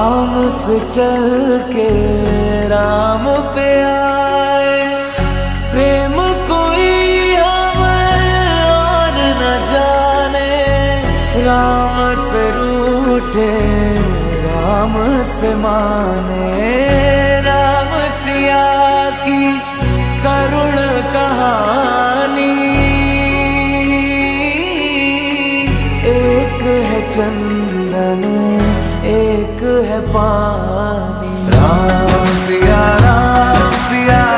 राम से चल के राम पे आए, प्रेम कोई हमें और न जाने। राम से रूठे राम से माने, राम सिया की करुण कहानी। एक है चंदन एक है पानी। राम सिया